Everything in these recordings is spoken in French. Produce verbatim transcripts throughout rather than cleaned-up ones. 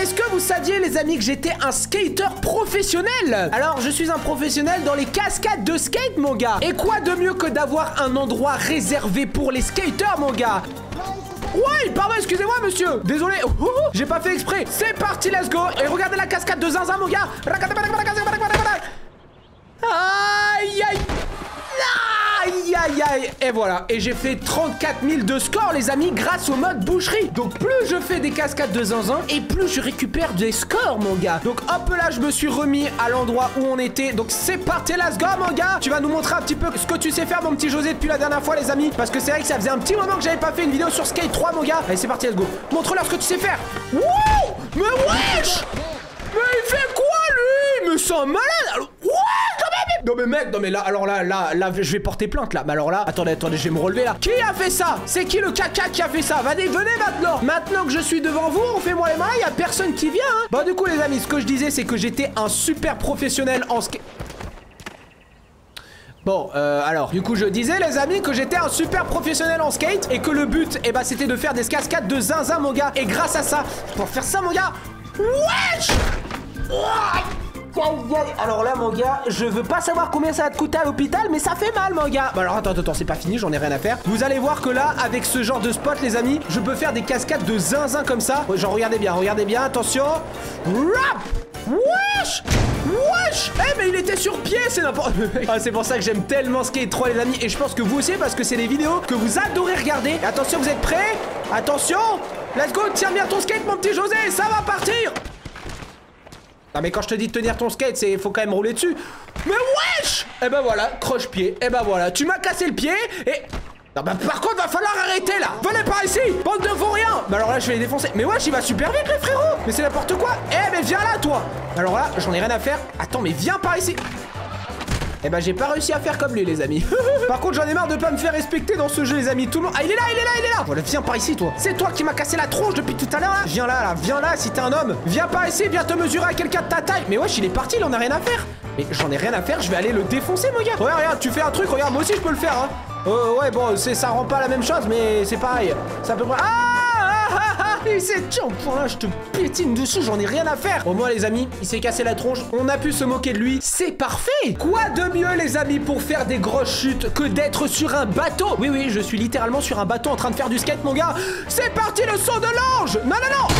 Est-ce que vous saviez, les amis, que j'étais un skater professionnel? Alors, je suis un professionnel dans les cascades de skate, mon gars. Et quoi de mieux que d'avoir un endroit réservé pour les skaters, mon gars? Ouais, pardon, excusez-moi, monsieur. Désolé, oh, oh, oh, j'ai pas fait exprès. C'est parti, let's go. Et regardez la cascade de Zinzin, mon gars. Aïe, aïe. Aïe aïe aïe. Et voilà. Et j'ai fait trente-quatre mille de score, les amis, grâce au mode boucherie. Donc plus je fais des cascades de zinzin et plus je récupère des scores, mon gars. Donc hop là, je me suis remis à l'endroit où on était. Donc c'est parti, let's go, mon gars. Tu vas nous montrer un petit peu ce que tu sais faire, mon petit José, depuis la dernière fois, les amis. Parce que c'est vrai que ça faisait un petit moment que j'avais pas fait une vidéo sur Skate trois, mon gars. Allez, c'est parti, let's go. Montre-leur ce que tu sais faire. Wouh, mais wesh, mais il fait quoi, lui? Mais c'est un malade. Non mais mec, non mais là, alors là, là, là, je vais porter plainte là. Mais alors là, attendez, attendez, je vais me relever là. Qui a fait ça? C'est qui le caca qui a fait ça? Venez, venez maintenant. Maintenant que je suis devant vous, on fait moi les mains, il y a personne qui vient, hein. Bah du coup les amis, ce que je disais, c'est que j'étais un super professionnel en skate. Bon, euh, alors, du coup, je disais, les amis, que j'étais un super professionnel en skate et que le but, eh bah, c'était de faire des cascades de zinzin, mon gars. Et grâce à ça, pour faire ça, mon gars, wesh, ouah. Alors là, mon gars, je veux pas savoir combien ça va te coûter à l'hôpital, mais ça fait mal, mon gars. Bah alors attends, attends, c'est pas fini, j'en ai rien à faire. Vous allez voir que là, avec ce genre de spot, les amis, je peux faire des cascades de zinzin comme ça. Genre, regardez bien, regardez bien, attention. Rap. Wesh, wesh. Eh hey, mais il était sur pied, c'est n'importe quoi. Ah, c'est pour ça que j'aime tellement Skate trois, les amis. Et je pense que vous aussi, parce que c'est des vidéos que vous adorez regarder. Et attention, vous êtes prêts? Attention, let's go, tiens bien ton skate, mon petit José, ça va partir. Non mais quand je te dis de tenir ton skate, c'est faut quand même rouler dessus. Mais wesh! Eh ben voilà, croche-pied. Eh ben voilà, tu m'as cassé le pied et... Non bah par contre, va falloir arrêter là. Venez par ici, bande de vauriens. Bah alors là, je vais les défoncer. Mais wesh, il va super vite, les frérots. Mais c'est n'importe quoi. Eh mais viens là, toi. Alors là, j'en ai rien à faire. Attends, mais viens par ici. Eh ben j'ai pas réussi à faire comme lui, les amis. Par contre, j'en ai marre de pas me faire respecter dans ce jeu, les amis. Tout le monde... Ah, il est là, il est là, il est là. Voilà, viens par ici, toi. C'est toi qui m'as cassé la tronche depuis tout à l'heure, là. Viens là, là, viens là, si t'es un homme. Viens par ici, viens te mesurer à quelqu'un de ta taille. Mais wesh, il est parti, il en a rien à faire. Mais j'en ai rien à faire, je vais aller le défoncer, mon gars. Regarde, regarde, tu fais un truc, regarde, moi aussi je peux le faire, hein. Euh, ouais, bon, ça rend pas la même chose, mais c'est pareil. C'est à peu près... Ah, ah, ah, ah. Il s'est... Tiens, voilà, je te piétine dessus, j'en ai rien à faire. Au moins, les amis, il s'est cassé la tronche. On a pu se moquer de lui. C'est parfait. Quoi de mieux, les amis, pour faire des grosses chutes que d'être sur un bateau? Oui, oui, je suis littéralement sur un bateau en train de faire du skate, mon gars. C'est parti, le saut de l'ange. Non, non, non.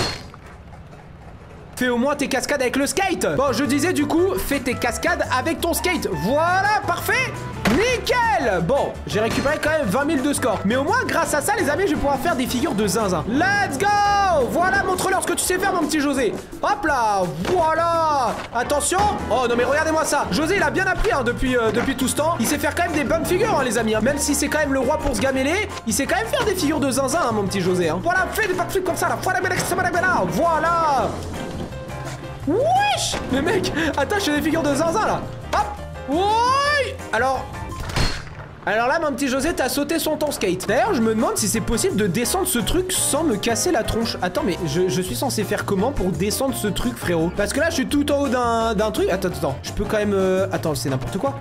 Fais au moins tes cascades avec le skate. Bon, je disais, du coup, fais tes cascades avec ton skate. Voilà, parfait. Nickel! Bon, j'ai récupéré quand même vingt mille de score. Mais au moins, grâce à ça, les amis, je vais pouvoir faire des figures de zinzin. Let's go! Voilà, montre-leur ce que tu sais faire, mon petit José. Hop là! Voilà! Attention! Oh non, mais regardez-moi ça. José, il a bien appris, hein, depuis, euh, depuis tout ce temps. Il sait faire quand même des bonnes figures, hein, les amis. Hein. Même si c'est quand même le roi pour se gameler, il sait quand même faire des figures de zinzin, hein, mon petit José. Hein. Voilà, fais des backflips comme ça, là. Voilà! Wesh! Mais mec, attends, je fais des figures de zinzin, là. Hop! Oui! Alors... Alors là, mon petit José, t'as sauté son temps skate. D'ailleurs, je me demande si c'est possible de descendre ce truc sans me casser la tronche. Attends, mais je, je suis censé faire comment pour descendre ce truc, frérot? Parce que là, je suis tout en haut d'un truc. Attends, attends, je peux quand même... Euh... Attends, c'est n'importe quoi.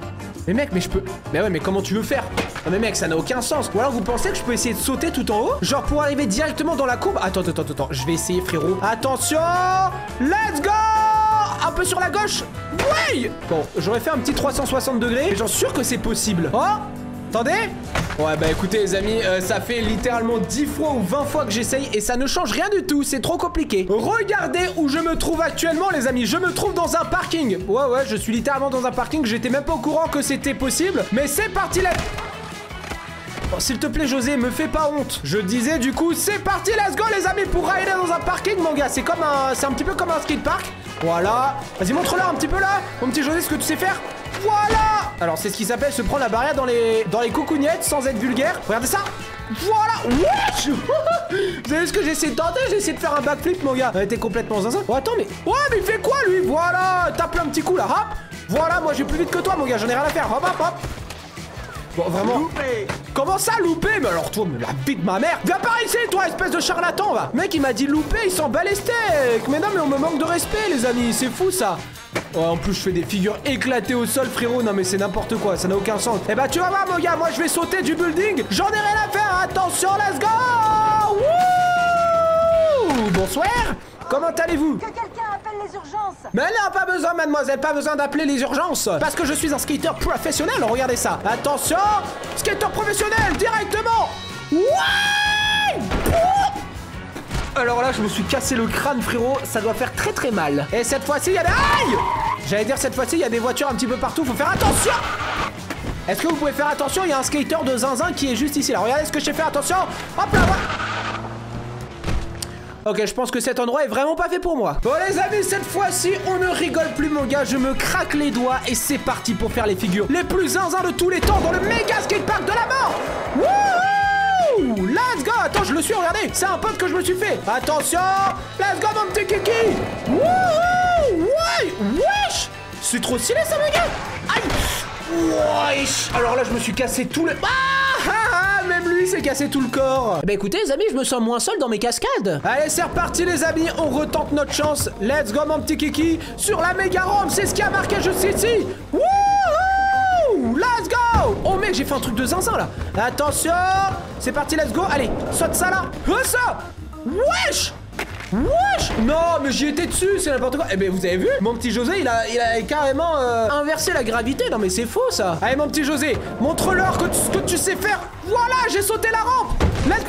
Mais mec, mais je peux... Mais ouais, mais comment tu veux faire? Non mais mec, ça n'a aucun sens. Ou alors, vous pensez que je peux essayer de sauter tout en haut? Genre pour arriver directement dans la courbe? Attends, attends, attends, attends. Je vais essayer, frérot. Attention! Let's go! Un peu sur la gauche. Ouais. Bon, j'aurais fait un petit trois cent soixante degrés. Mais j'en suis sûr que c'est possible. Oh, attendez. Ouais, bah écoutez, les amis, euh, ça fait littéralement dix fois ou vingt fois que j'essaye et ça ne change rien du tout, c'est trop compliqué. Regardez où je me trouve actuellement, les amis. Je me trouve dans un parking. Ouais, ouais, je suis littéralement dans un parking. J'étais même pas au courant que c'était possible. Mais c'est parti, là. S'il te plaît, José, me fais pas honte. Je disais, du coup, c'est parti, let's go, les amis, pour rider dans un parking, mon gars. C'est comme un... C'est un petit peu comme un skatepark. Voilà. Vas-y, montre-leur un petit peu, là, mon petit José, ce que tu sais faire. Voilà. Alors, c'est ce qui s'appelle se prendre la barrière dans les... dans les coucougnettes, sans être vulgaire. Regardez ça. Voilà. Wesh. Vous savez ce que j'ai essayé de tenter? J'ai essayé de faire un backflip, mon gars. On était complètement zinzin. Oh, attends, mais... Oh, mais il fait quoi, lui? Voilà. Tape un petit coup, là. Hop. Voilà, moi, j'ai plus vite que toi, mon gars. J'en ai rien à faire. Hop, hop, hop. Bon, vraiment. Loupé. Comment ça, loupé? Mais alors, toi, mais la vie de ma mère. Viens par ici, toi, espèce de charlatan, va. Mec, il m'a dit loupé, il s'en bat les steaks. Mais non, mais on me manque de respect, les amis. C'est fou, ça. Oh, en plus, je fais des figures éclatées au sol, frérot. Non, mais c'est n'importe quoi. Ça n'a aucun sens. Eh bah, tu vas voir, mon gars. Moi, je vais sauter du building. J'en ai rien à faire. Attention, let's go. Wouh. Bonsoir. Comment allez-vous? Que quelqu'un appelle les urgences. Mais non, pas besoin, mademoiselle, pas besoin d'appeler les urgences. Parce que je suis un skateur professionnel, regardez ça. Attention, skateur professionnel, directement. Ouais. Alors là, je me suis cassé le crâne, frérot. Ça doit faire très très mal. Et cette fois-ci, il y a des... Aïe! J'allais dire, cette fois-ci, il y a des voitures un petit peu partout. Faut faire attention. Est-ce que vous pouvez faire attention? Il y a un skater de zinzin qui est juste ici, là. Regardez ce que j'ai fait, attention. Hop là, ouais. Ok, je pense que cet endroit est vraiment pas fait pour moi. Bon les amis, cette fois-ci, on ne rigole plus, mon gars. Je me craque les doigts et c'est parti pour faire les figures les plus zinzins de tous les temps dans le méga skatepark de la mort. Wouhou! Let's go. Attends, je le suis, regardez. C'est un pote que je me suis fait. Attention. Let's go, mon petit kiki. Wouhou! Ouais. Wesh. C'est trop stylé, ça, mon gars. Aïe. Wesh. Alors là je me suis cassé tout le... Ah, ah, ah, même lui s'est cassé tout le corps. Bah écoutez les amis, je me sens moins seul dans mes cascades. Allez c'est reparti les amis, on retente notre chance. Let's go mon petit kiki. Sur la méga rampe, c'est ce qui a marqué juste ici. Wouhou. Let's go. Oh mec, j'ai fait un truc de zinzin là. Attention, c'est parti, let's go. Allez, saute ça là. Oh ça. Wesh. Wesh! Non, mais j'y étais dessus, c'est n'importe quoi. Eh ben, vous avez vu? Mon petit José, il a, il a carrément euh, inversé la gravité. Non, mais c'est faux, ça. Allez, mon petit José, montre-leur que tu, ce que tu sais faire. Voilà, j'ai sauté la rampe. Let's...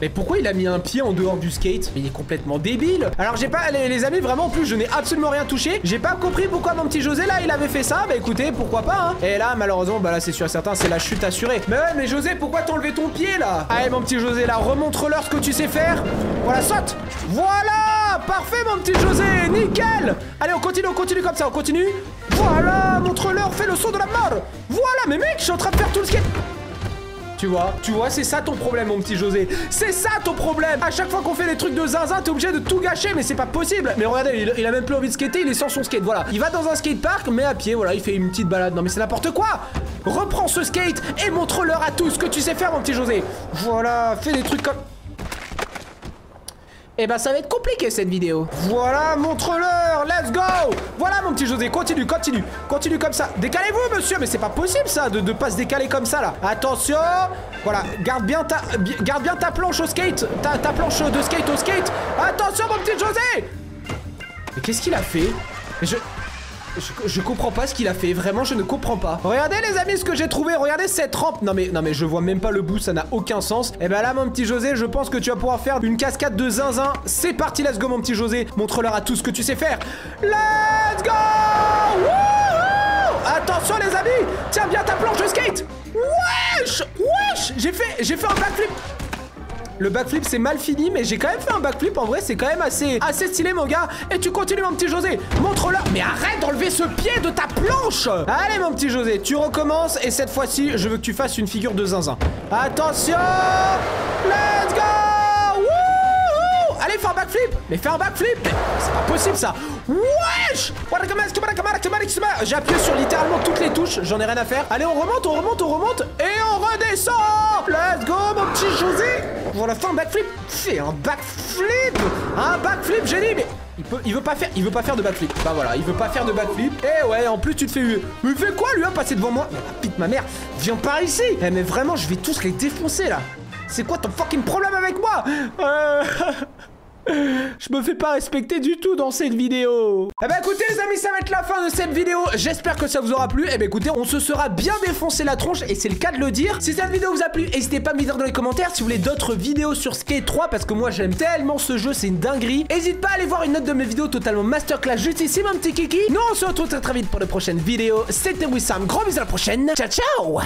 Mais pourquoi il a mis un pied en dehors du skate? Il est complètement débile. Alors, j'ai pas... Les, les amis, vraiment, en plus, je n'ai absolument rien touché. J'ai pas compris pourquoi mon petit José, là, il avait fait ça. Bah, écoutez, pourquoi pas, hein. Et là, malheureusement, bah là, c'est sûr et certain, c'est la chute assurée. Mais ouais, mais José, pourquoi t'as enlevé ton pied, là? Allez, mon petit José, là, remontre-leur ce que tu sais faire. Voilà, saute. Voilà. Parfait, mon petit José. Nickel. Allez, on continue, on continue comme ça, on continue. Voilà. Montre-leur, fais le saut de la mort. Voilà, mais mec, je suis en train de faire tout le skate. Tu vois, tu vois, c'est ça ton problème, mon petit José. C'est ça ton problème. À chaque fois qu'on fait des trucs de zinzin, t'es obligé de tout gâcher, mais c'est pas possible. Mais regardez, il, il a même plus envie de skater, il est sans son skate. Voilà, il va dans un skatepark, mais à pied, voilà, il fait une petite balade. Non, mais c'est n'importe quoi. Reprends ce skate et montre-leur à tous ce que tu sais faire, mon petit José. Voilà, fais des trucs comme... Eh ben, ça va être compliqué cette vidéo. Voilà, montre-leur. Let's go. Voilà, mon petit José. Continue, continue. Continue comme ça. Décalez-vous, monsieur. Mais c'est pas possible, ça, de ne pas se décaler comme ça, là. Attention. Voilà. Garde bien ta, garde bien ta planche au skate. Ta, ta planche de skate au skate. Attention, mon petit José. Mais qu'est-ce qu'il a fait? Je... Je, je comprends pas ce qu'il a fait, vraiment je ne comprends pas. Regardez les amis ce que j'ai trouvé, regardez cette rampe. Non mais non mais je vois même pas le bout, ça n'a aucun sens. Et ben là mon petit José, je pense que tu vas pouvoir faire une cascade de zinzin. C'est parti, let's go mon petit José. Montre-leur à tout ce que tu sais faire. Let's go. Wouhou. Attention les amis, tiens bien ta planche de skate. Wesh. Wesh. J'ai fait, j'ai fait un backflip. Le backflip c'est mal fini, mais j'ai quand même fait un backflip. En vrai c'est quand même assez, assez stylé mon gars. Et tu continues mon petit José, montre-leur. Mais arrête d'enlever ce pied de ta planche. Allez mon petit José, tu recommences. Et cette fois-ci je veux que tu fasses une figure de zinzin. Attention. Let's go. Wouhou. Allez fais un backflip. Mais fais un backflip. C'est pas possible ça. Wesh. J'ai appuyé sur littéralement toutes les touches, j'en ai rien à faire. Allez on remonte, on remonte, on remonte. Et on redescend. Let's go mon petit José. Voilà, fais un backflip. Fais un backflip. Un backflip génie. Mais il, peut, il veut pas faire il veut pas faire de backflip. Bah voilà, il veut pas faire de backflip. Eh ouais, en plus tu te fais huer. Mais fais quoi lui, hein, passer devant moi. Mais la pite ma mère, viens par ici. Eh mais vraiment, je vais tous les défoncer là. C'est quoi ton fucking problème avec moi? euh... Je me fais pas respecter du tout dans cette vidéo. Eh bah écoutez les amis, ça va être la fin de cette vidéo. J'espère que ça vous aura plu. Eh bah écoutez, on se sera bien défoncé la tronche. Et c'est le cas de le dire. Si cette vidéo vous a plu, n'hésitez pas à me dire dans les commentaires si vous voulez d'autres vidéos sur Skate trois. Parce que moi j'aime tellement ce jeu, c'est une dinguerie. N'hésite pas à aller voir une autre de mes vidéos totalement masterclass juste ici mon petit kiki. Nous on se retrouve très très vite pour de prochaines vidéos. C'était Wissam, gros bisous à la prochaine. Ciao ciao.